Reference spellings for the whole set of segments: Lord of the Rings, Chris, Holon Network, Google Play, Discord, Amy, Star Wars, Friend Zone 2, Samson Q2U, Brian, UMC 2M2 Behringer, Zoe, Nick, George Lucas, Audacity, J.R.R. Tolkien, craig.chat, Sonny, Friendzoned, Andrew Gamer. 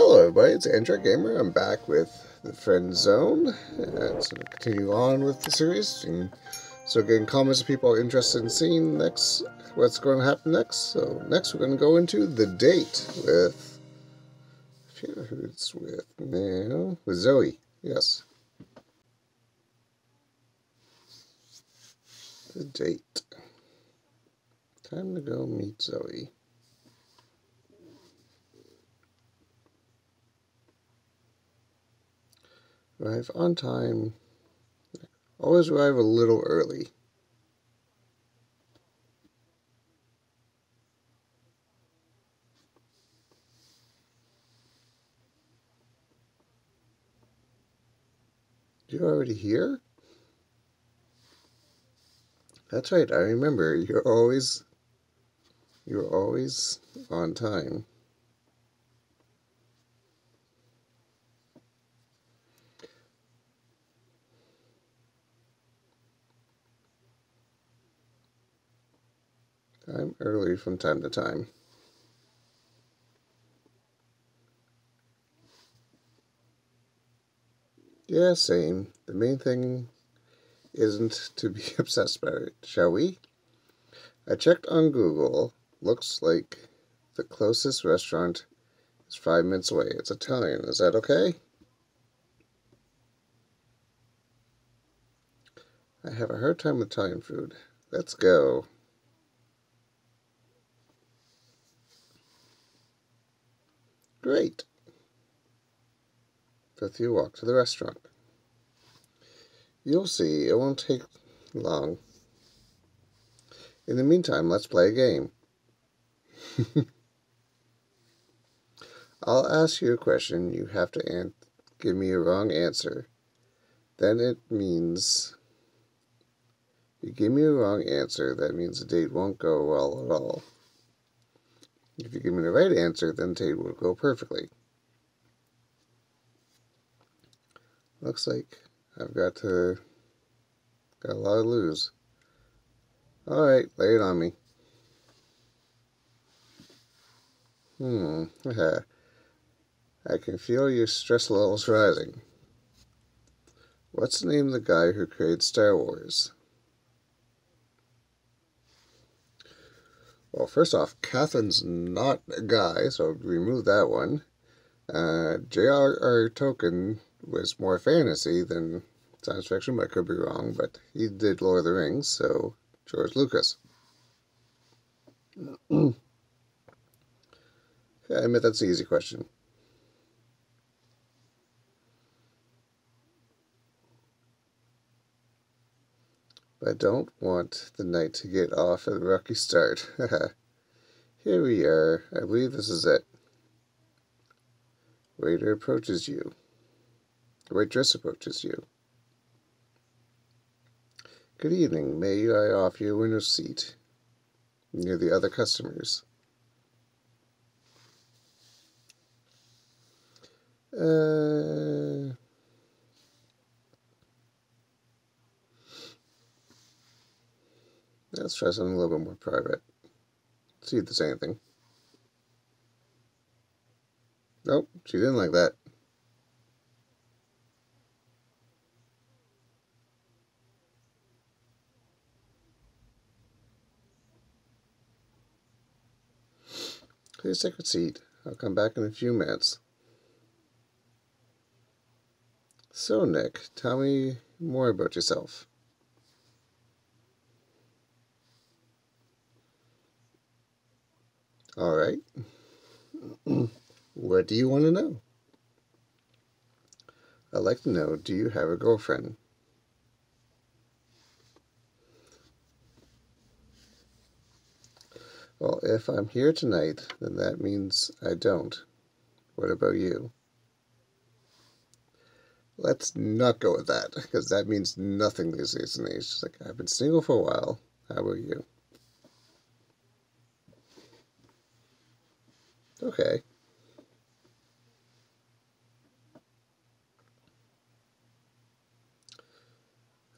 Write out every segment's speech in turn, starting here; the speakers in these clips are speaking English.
Hello everybody, it's Andrew Gamer. I'm back with the Friend Zone. So we'll continue on with the series. And so getting comments of people interested in seeing next what's going to happen next. So next we're going to go into the date with, I forget who it's with now, with Zoe. Yes. The date. Time to go meet Zoe. Arrive on time. Always arrive a little early. You're already here? That's right, I remember. You're always on time. I'm early from time to time. Yeah, same. The main thing isn't to be obsessed by it, shall we? I checked on Google. Looks like the closest restaurant is 5 minutes away. It's Italian. Is that okay? I have a hard time with Italian food. Let's go. Great. With you walk to the restaurant. You'll see, it won't take long. In the meantime, let's play a game. I'll ask you a question. You have to give me a wrong answer. Then it means... If you give me a wrong answer, that means the date won't go well at all. If you give me the right answer, then the date will go perfectly. Looks like I've got a lot to lose. Alright, lay it on me. I can feel your stress levels rising. What's the name of the guy who created Star Wars? Well, first off, Catherine's not a guy, so remove that one. J.R.R. Tolkien was more fantasy than science fiction, but I could be wrong, but he did Lord of the Rings, so George Lucas. Yeah, I admit that's an easy question. But I don't want the night to get off at a rocky start. Here we are. I believe this is it. Waiter approaches you. The waitress approaches you. Good evening. May I offer you a window seat near the other customers? Let's try something a little bit more private. See if there's anything. Nope, she didn't like that. Please take a seat. I'll come back in a few minutes. So, Nick, tell me more about yourself. All right. What do you want to know? I'd like to know, do you have a girlfriend? Well, if I'm here tonight, then that means I don't. What about you? Let's not go with that, because that means nothing these days and age. She's like, I've been single for a while. How about you? Okay.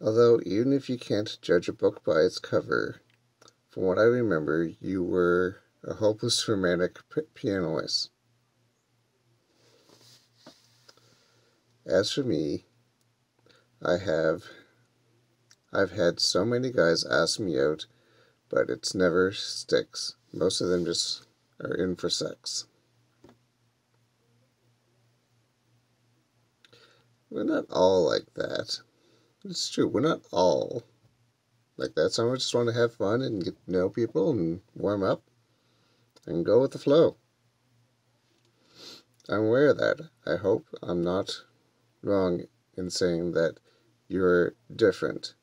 Although, even if you can't judge a book by its cover, from what I remember, you were a hopeless romantic pianist. As for me, I've had so many guys ask me out, but it's never sticks. Most of them just are in for sex. We're not all like that. It's true, we're not all like that. Some of us just want to have fun and get to know people and warm up and go with the flow. I'm aware of that. I hope I'm not wrong in saying that you're different.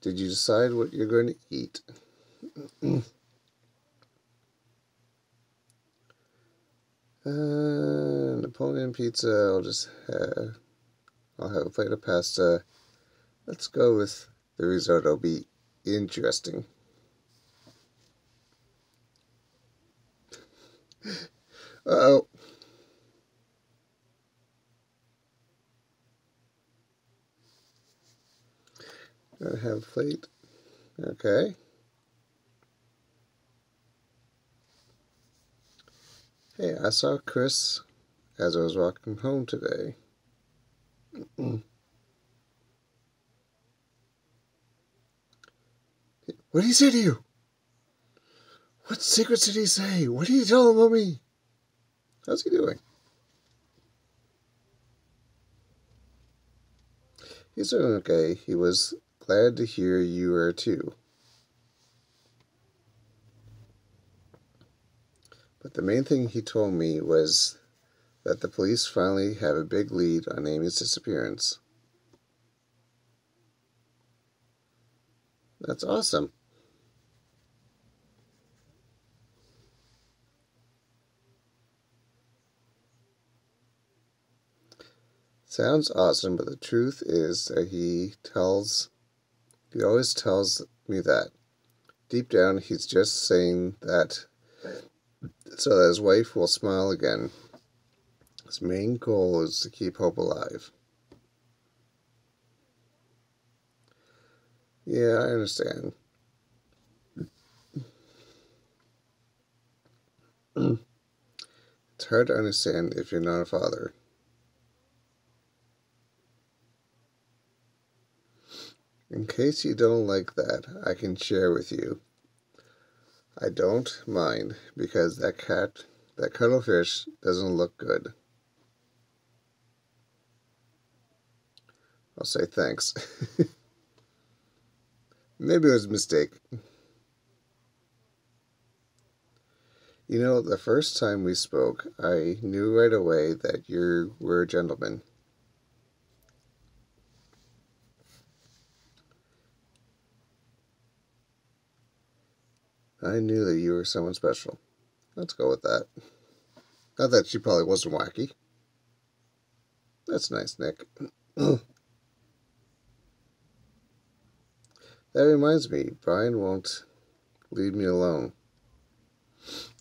Did you decide what you're going to eat? Napoleon pizza. I'll have a plate of pasta. Let's go with the risotto. It'll be interesting. Uh-oh. Gotta have a plate. Okay. Hey, I saw Chris as I was walking home today. What did he say to you? What secrets did he say? What did he tell him about me? How's he doing? He's doing okay. He was glad to hear you are too. But the main thing he told me was that the police finally have a big lead on Amy's disappearance. That's awesome. Sounds awesome, but the truth is that he always tells me that. Deep down, he's just saying that so that his wife will smile again. His main goal is to keep hope alive. Yeah, I understand. It's hard to understand if you're not a father. In case you don't like that, I can share with you. I don't mind, because that cuttlefish doesn't look good. I'll say thanks. Maybe it was a mistake. You know, the first time we spoke, I knew right away that you were a gentleman. I knew that you were someone special. Let's go with that. Not that she probably wasn't wacky. That's nice, Nick. That reminds me, Brian won't leave me alone.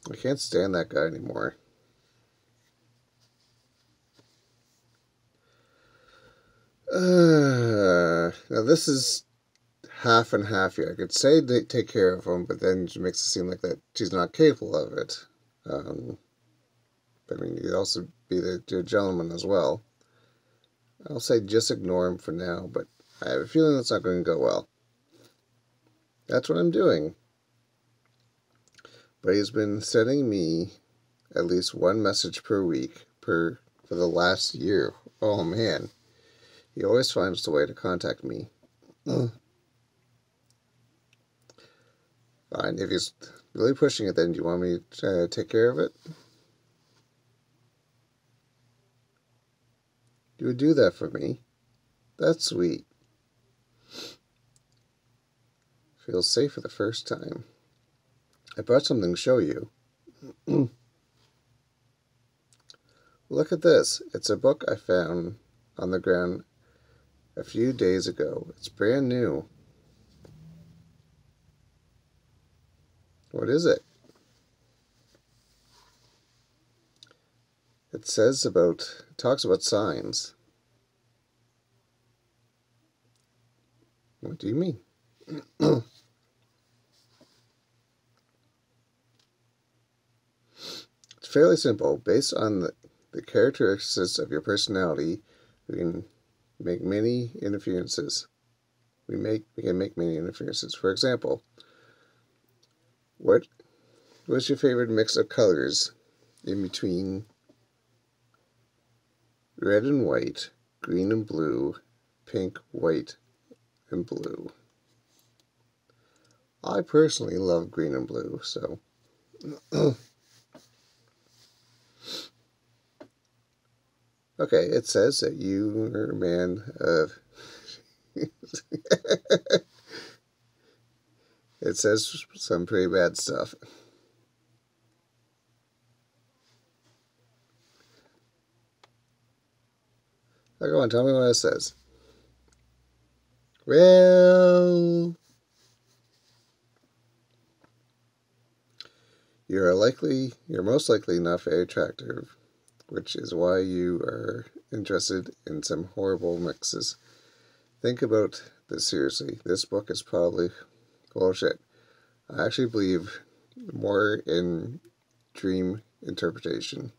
I can't stand that guy anymore. Now this is half and half here. I could say they take care of him, but then she makes it seem like that she's not capable of it. I mean, you could also be the gentleman as well. I'll say just ignore him for now, but I have a feeling that's not going to go well. That's what I'm doing. But he's been sending me at least one message per week for the last year. Oh man. He always finds the way to contact me. Fine, if he's really pushing it, then do you want me to take care of it? You would do that for me. That's sweet. Feels safe for the first time. I brought something to show you. Look at this. It's a book I found on the ground a few days ago. It's brand new. What is it? It talks about signs. What do you mean? It's fairly simple. Based on the the characteristics of your personality, we can make many interferences. We can make many interferences. For example, what's your favorite mix of colors in between red and white, green and blue, pink, white, and blue? I personally love green and blue, so okay, it says that you are a man of it says some pretty bad stuff. Now go on, tell me what it says. Well, you're most likely not very attractive, which is why you are interested in some horrible mixes. Think about this seriously. This book is probably bullshit. I actually believe more in dream interpretation.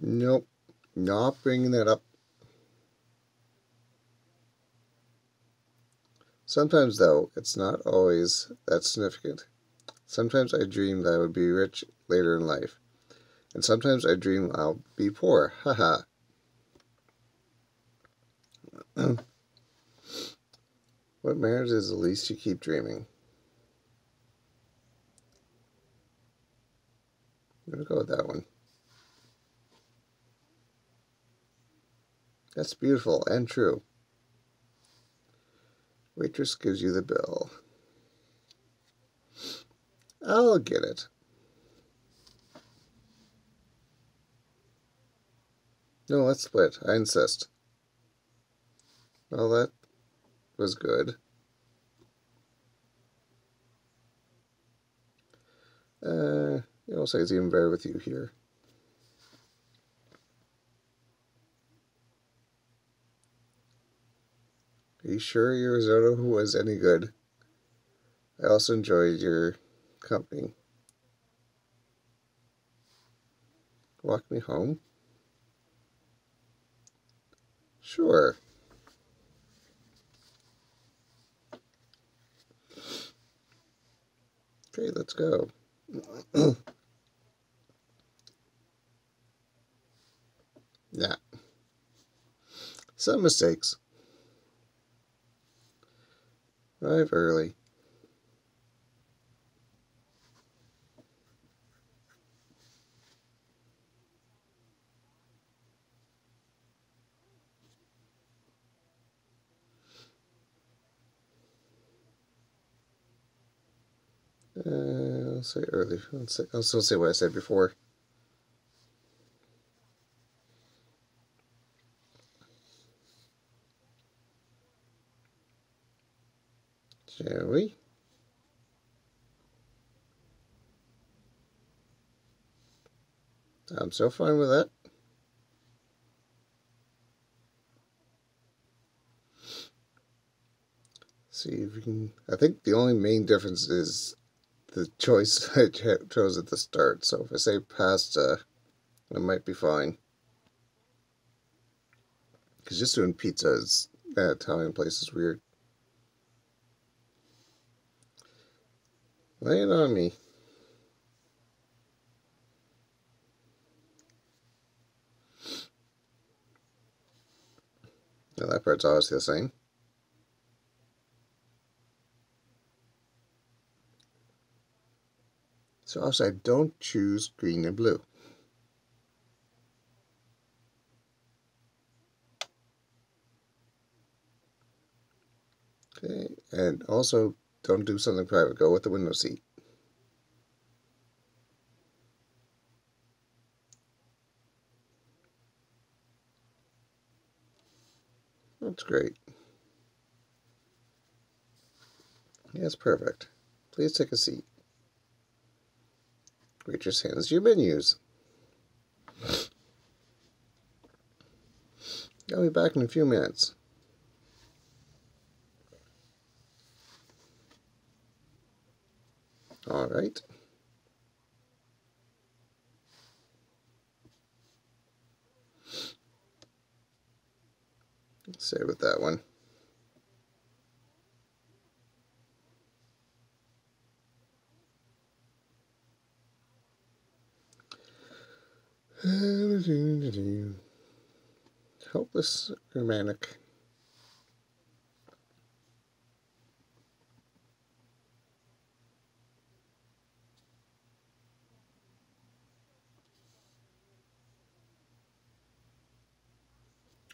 Nope, not bringing that up. Sometimes, though, it's not always that significant. Sometimes I dream that I would be rich later in life. And sometimes I dream I'll be poor. Haha. What matters is at least you keep dreaming. I'm going to go with that one. That's beautiful and true. Waitress gives you the bill. I'll get it. No, let's split. I insist. Well, that was good. It also is even better with you here. Are you sure your risotto was any good? I also enjoyed your company. Walk me home? Sure. Okay, let's go. Yeah. Some mistakes. Arrive early. I'll say early. I'll still say what I said before. Shall we? I'm so fine with that. See if we can. I think the only main difference is the choice I chose at the start. So if I say pasta, I might be fine. Because just doing pizza is, at Italian place is weird. Lay it on me. Now that part's obviously the same. So also I don't choose green and blue. Okay, and also don't do something private. Go with the window seat. That's great. Yes, perfect. Please take a seat. Waitress hands you menus. I'll be back in a few minutes. All right. Same with that one. Helpless or manic.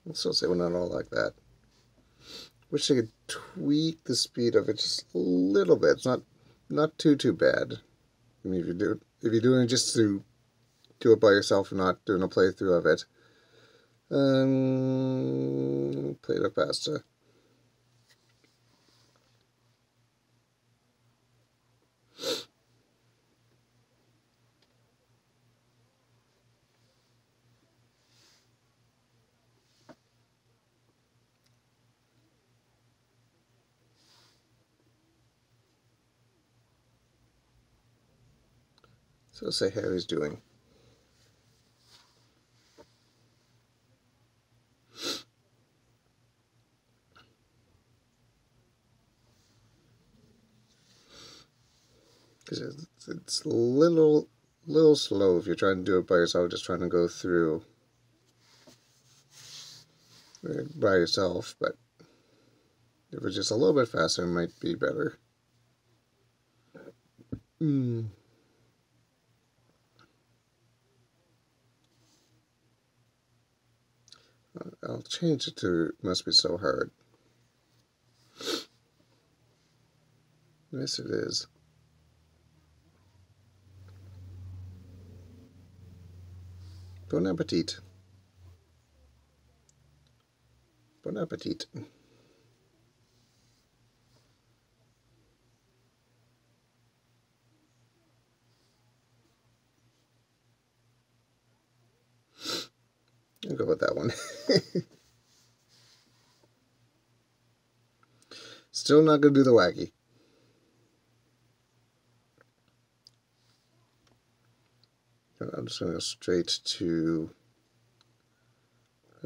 I'll still say we're not all like that. Wish I could tweak the speed of it just a little bit. It's not too bad. I mean, if you're doing it just to do it by yourself and not doing a playthrough of it. Plate of pasta. So let's say how he's doing. Because it's a little slow if you're trying to do it by yourself, just trying to go through by yourself, but if it's just a little bit faster, it might be better. I'll change it to Must Be So Hard. Yes, it is. Bon appetit. Bon appetit. I'll go with that one. Still not going to do the wacky. I'm just going to go straight to...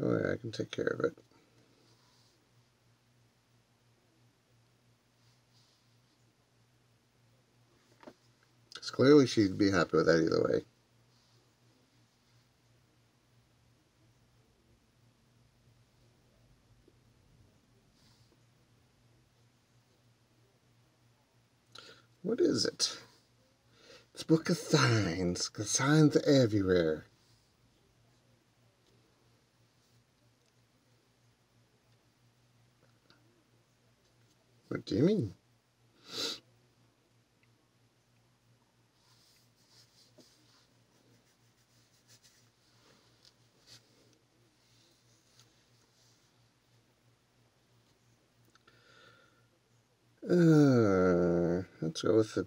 Oh yeah, I can take care of it. Because clearly she'd be happy with that either way. What is it? It's a book of signs. The signs are everywhere. What do you mean? Let's go with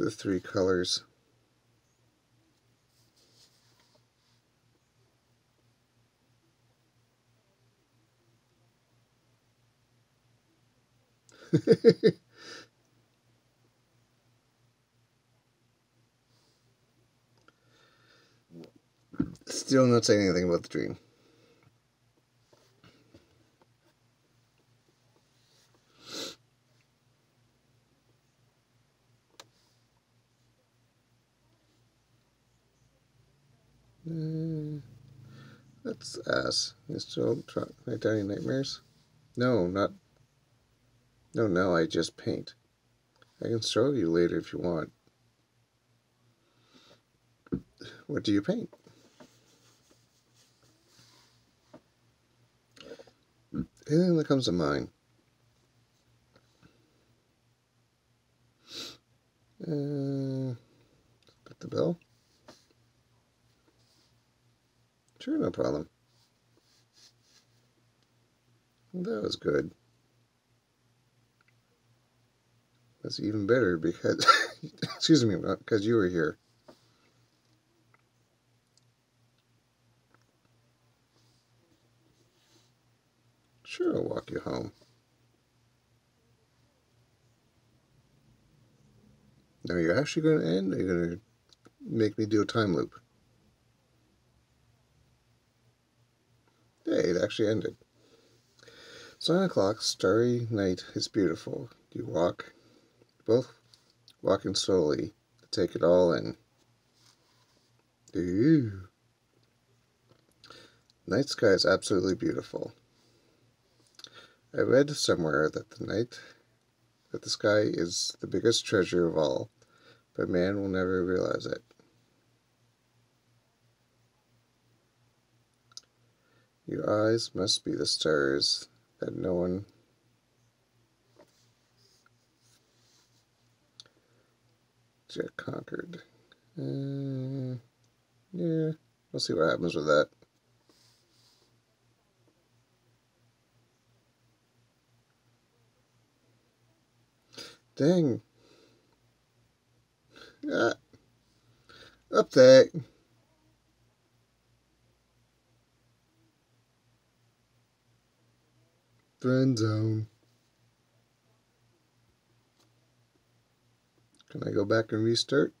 the three colors. Still not saying anything about the dream. That's ass. You still write down your nightmares? No, not. No, no, I just paint. I can show you later if you want. What do you paint? Anything that comes to mind. Put the bell. Sure, no problem. That was good. That's even better because, excuse me, because you were here. Sure, I'll walk you home. Now, are you actually going to end? Or are you going to make me do a time loop? Hey, it actually ended. 7 o'clock, starry night is beautiful. You walk, both walking slowly to take it all in. Ooh. Night sky is absolutely beautiful. I read somewhere that the sky is the biggest treasure of all, but man will never realize it. Your eyes must be the stars that no one yet conquered. Yeah, we'll see what happens with that. Dang. Ah. Up there. Friend zone. Can I go back and restart?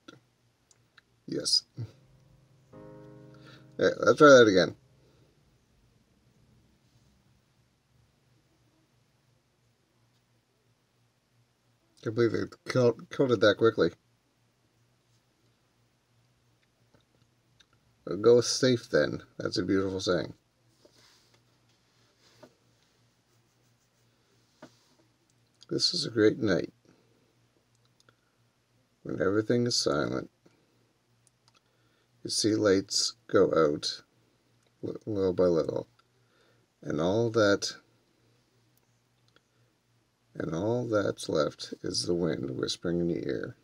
Yes. Alright, let's try that again. Can't believe they coded that quickly. I'll go with safe then. That's a beautiful saying. This is a great night, when everything is silent. You see lights go out, little by little, and all that's left is the wind whispering in the ear.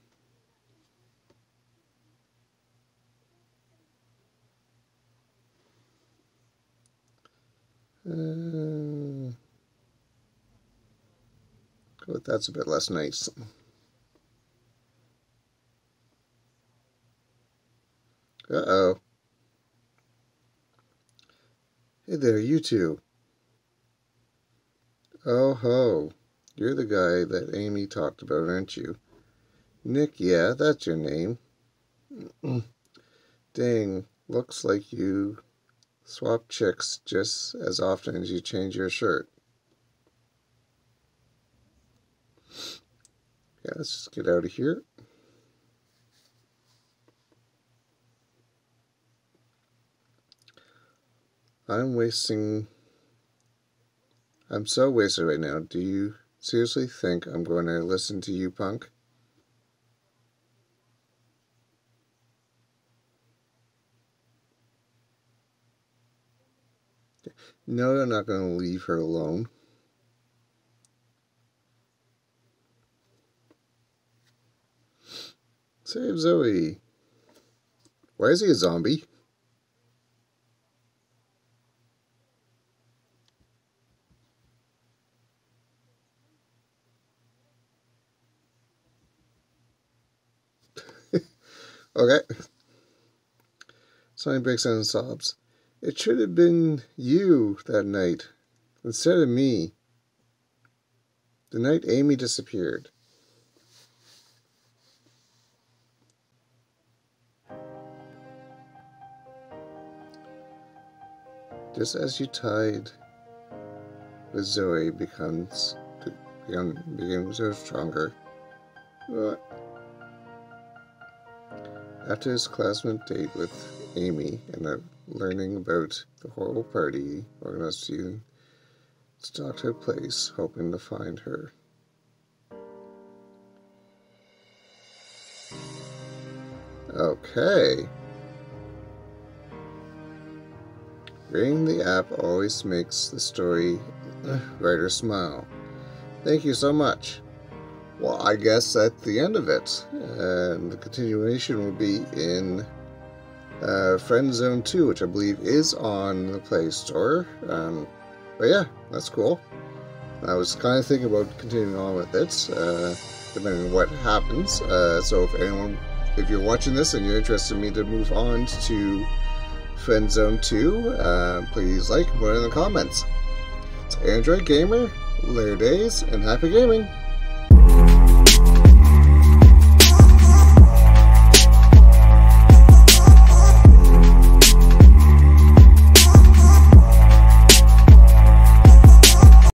But that's a bit less nice. Uh-oh. Hey there, you two. Oh ho. You're the guy that Amy talked about, aren't you? Nick, yeah, that's your name. Dang, looks like you swap chicks just as often as you change your shirt. Yeah, let's just get out of here. I'm so wasted right now. Do you seriously think I'm going to listen to you, punk? No, I'm not going to leave her alone. Save Zoe. Why is he a zombie? Okay. Sonny breaks out and sobs. It should have been you that night, instead of me. The night Amy disappeared. Just as you tied with Zoe becomes stronger. After his classmate date with Amy and learning about the horrible party organized, you stalked her place, hoping to find her. Okay. Reading the app always makes the story writer smile. Thank you so much. Well, I guess that's the end of it. And the continuation will be in Friend Zone 2, which I believe is on the Play Store. But yeah, that's cool. I was kind of thinking about continuing on with it, depending on what happens. So if you're watching this and you're interested in me to move on to Friend Zone 2, please like and put it in the comments. It's Andrew Gamer, later days, and happy gaming!